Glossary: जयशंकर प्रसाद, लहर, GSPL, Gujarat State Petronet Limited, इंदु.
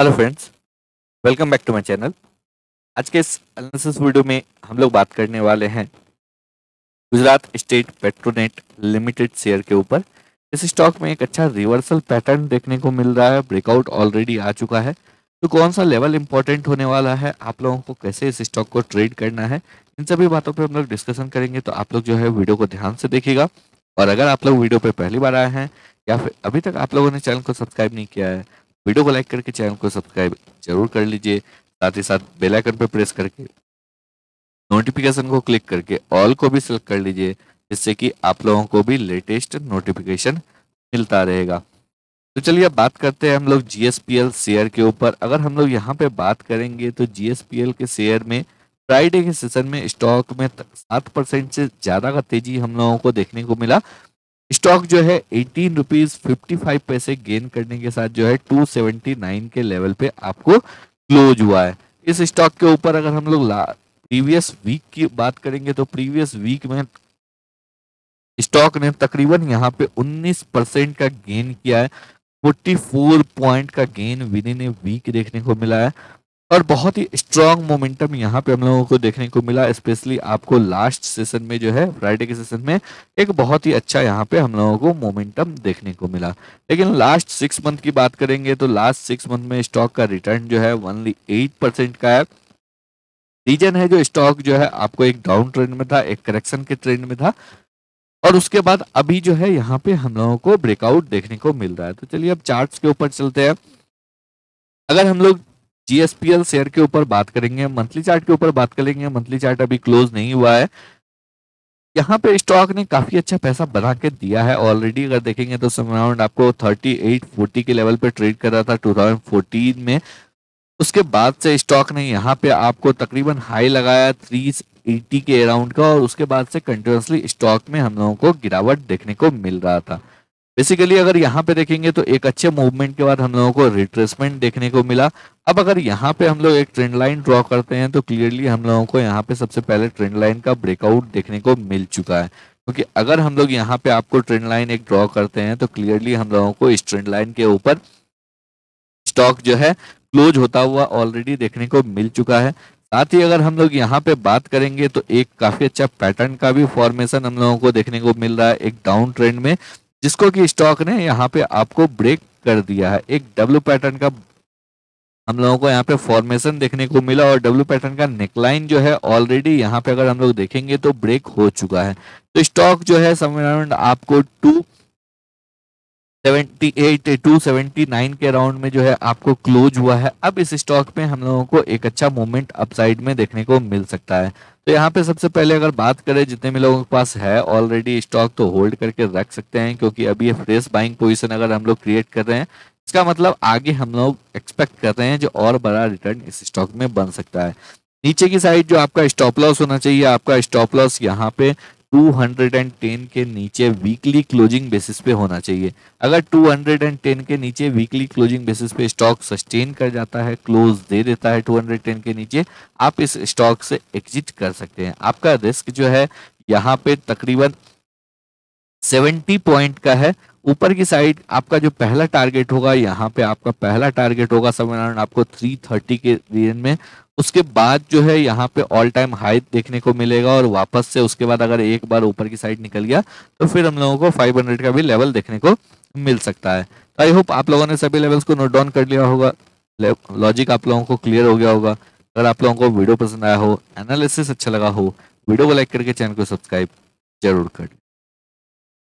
Hello friends, welcome back to my channel. आज के इस एनालिसिस वीडियो में हम लोग बात करने वाले हैं Gujarat state Petronet limited share के ऊपर। इस स्टॉक में एक अच्छा रिवर्सल पैटर्न देखने को मिल रहा है, ब्रेकआउट ऑलरेडी आ चुका है। तो कौन सा लेवल इंपॉर्टेंट होने वाला है, आप लोगों को कैसे इस स्टॉक को ट्रेड करना है, इन सभी बातों पर हम लोग डिस्कशन करेंगे। तो आप लोग जो है वीडियो को ध्यान से देखिएगा। और अगर आप लोग वीडियो पर पहली बार आए हैं या फिर अभी तक आप लोगों ने चैनल को सब्सक्राइब नहीं किया है, वीडियो को लाइक करके चैनल को सब्सक्राइब जरूर कर लीजिए। साथ ही साथ बेल आइकन पर प्रेस करके नोटिफिकेशन को क्लिक करके ऑल को भी सिलेक्ट कर लीजिए, जिससे कि आप लोगों को भी लेटेस्ट नोटिफिकेशन मिलता रहेगा। तो चलिए अब बात करते हैं हम लोग GSPL शेयर के ऊपर। अगर हम लोग यहाँ पे बात करेंगे तो GSPL के शेयर में फ्राइडे के सेशन में स्टॉक में 7% से ज़्यादा का तेजी हम लोगों को देखने को मिला। स्टॉक जो है 18.55 रुपीज़ गेन करने के साथ जो है 279 के लेवल पे आपको क्लोज हुआ है। इस स्टॉक के ऊपर अगर हम लोग प्रीवियस वीक की बात करेंगे तो प्रीवियस वीक में स्टॉक ने तकरीबन यहाँ पे 19% का गेन किया है। 44 पॉइंट का gain within a week देखने को मिला है और बहुत ही स्ट्रांग मोमेंटम यहाँ पे हम लोगों को देखने को मिला। स्पेशली आपको लास्ट सेशन में जो है फ्राइडे के सेशन में एक बहुत ही अच्छा यहाँ पे हम लोगों को मोमेंटम देखने को मिला। लेकिन लास्ट 6 मंथ की बात करेंगे तो लास्ट 6 मंथ में स्टॉक का रिटर्न जो है ओनली 8% का है। रीजन है जो स्टॉक जो है आपको एक डाउन ट्रेंड में था, एक करेक्शन के ट्रेंड में था और उसके बाद अभी जो है यहाँ पे हम लोगों को ब्रेकआउट देखने को मिल रहा है। तो चलिए अब चार्ट के ऊपर चलते हैं। अगर हम लोग GSPL शेयर के ऊपर बात करेंगे, मंथली चार्ट के ऊपर बात करेंगे, मंथली चार्ट अभी क्लोज नहीं हुआ है। यहाँ पे स्टॉक ने काफी अच्छा पैसा बना के दिया है ऑलरेडी। अगर देखेंगे तो सम अराउंड आपको 3840 के लेवल पे ट्रेड कर रहा था 2014 में। उसके बाद से स्टॉक ने यहाँ पे आपको तकरीबन हाई लगाया 380 के अराउंड का और उसके बाद से कंटिन्यूसली स्टॉक में हम लोगों को गिरावट देखने को मिल रहा था। बेसिकली अगर यहाँ पे देखेंगे तो एक अच्छे मूवमेंट के बाद हम लोगों को रिट्रेसमेंट देखने को मिला। अब अगर यहाँ पे हम लोग एक ट्रेंड लाइन ड्रॉ करते हैं तो क्लियरली हम लोगों को यहाँ पे सबसे पहले ट्रेंड लाइन का ब्रेकआउट देखने को मिल चुका है, क्योंकि अगर हम लोग यहाँ पे आपको ट्रेंड लाइन एक ड्रॉ करते हैं तो क्लियरली हम लोगों को इस ट्रेंड लाइन के ऊपर स्टॉक जो है क्लोज होता हुआ ऑलरेडी देखने को मिल चुका है। साथ ही अगर हम लोग यहाँ पे बात करेंगे तो एक काफी अच्छा पैटर्न का भी फॉर्मेशन हम लोगों को देखने को मिल रहा है एक डाउन ट्रेंड में, जिसको कि स्टॉक ने यहाँ पे आपको ब्रेक कर दिया है। एक डब्ल्यू पैटर्न का हम लोगों को यहाँ पे फॉर्मेशन देखने को मिला और डब्ल्यू पैटर्न का नेकलाइन जो है ऑलरेडी यहाँ पे अगर हम लोग देखेंगे तो ब्रेक हो चुका है। तो स्टॉक जो है समराउंड आपको 278 279 के राउंड में जो है आपको क्लोज हुआ है। अब इस स्टॉक में हम लोगों को एक अच्छा मूवमेंट अपसाइड में देखने को मिल सकता है। तो यहाँ पे सबसे पहले अगर बात करें, जितने भी लोगों के पास है ऑलरेडी स्टॉक तो होल्ड करके रख सकते हैं, क्योंकि अभी ये फ्रेश बाइंग पोजीशन अगर हम लोग क्रिएट कर रहे हैं इसका मतलब आगे हम लोग एक्सपेक्ट कर रहे हैं जो और बड़ा रिटर्न इस स्टॉक में बन सकता है। नीचे की साइड जो आपका स्टॉप लॉस होना चाहिए, आपका स्टॉप लॉस यहाँ पे 210 के नीचे वीकली क्लोजिंग बेसिस पे होना चाहिए। अगर 210 के नीचे वीकली क्लोजिंग बेसिस पे स्टॉक सस्टेन कर जाता है, क्लोज दे देता है 210 के नीचे, आप इस स्टॉक से एग्जिट कर सकते हैं। आपका रिस्क जो है यहाँ पे तकरीबन 70 पॉइंट का है। ऊपर की साइड आपका जो पहला टारगेट होगा, यहाँ पे आपका पहला टारगेट होगा समराउंड आपको 330 के रेंज में। उसके बाद जो है यहाँ पे ऑल टाइम हाई देखने को मिलेगा और वापस से उसके बाद अगर एक बार ऊपर की साइड निकल गया तो फिर हम लोगों को 500 का भी लेवल देखने को मिल सकता है। तो आई होप आप लोगों ने सभी लेवल्स को नोट डाउन कर लिया होगा, लॉजिक आप लोगों को क्लियर हो गया होगा। अगर आप लोगों को वीडियो पसंद आया हो, एनालिसिस अच्छा लगा हो, वीडियो को लाइक करके चैनल को सब्सक्राइब जरूर कर।